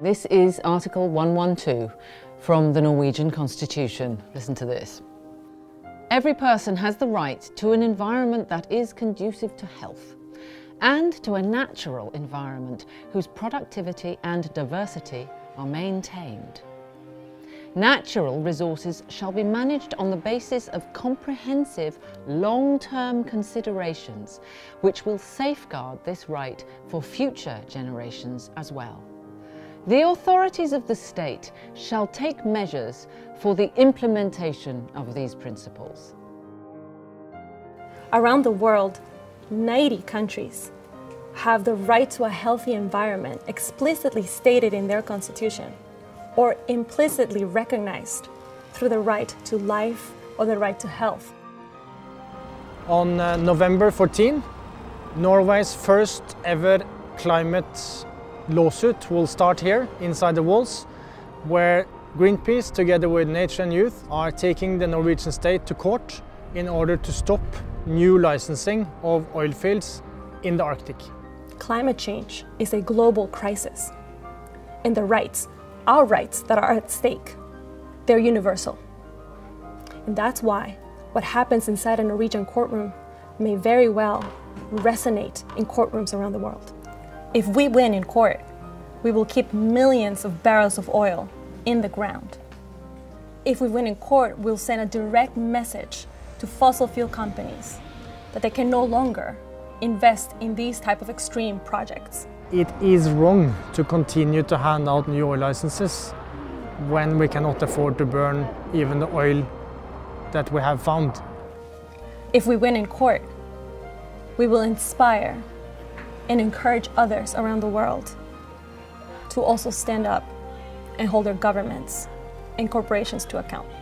This is Article 112 from the Norwegian Constitution. Listen to this. Every person has the right to an environment that is conducive to health, and to a natural environment whose productivity and diversity are maintained. Natural resources shall be managed on the basis of comprehensive, long-term considerations, which will safeguard this right for future generations as well. The authorities of the state shall take measures for the implementation of these principles. Around the world, 90 countries have the right to a healthy environment explicitly stated in their constitution, or implicitly recognized through the right to life or the right to health. On November 14, Norway's first ever climate lawsuit will start here inside the walls, where Greenpeace together with Nature and Youth are taking the Norwegian state to court in order to stop new licensing of oil fields in the Arctic. Climate change is a global crisis, and the rights, our rights that are at stake, they're universal. And that's why what happens inside a Norwegian courtroom may very well resonate in courtrooms around the world. If we win in court, we will keep millions of barrels of oil in the ground. If we win in court, we'll send a direct message to fossil fuel companies that they can no longer invest in these type of extreme projects. It is wrong to continue to hand out new oil licenses when we cannot afford to burn even the oil that we have found. If we win in court, we will inspire and encourage others around the world to also stand up and hold their governments and corporations to account.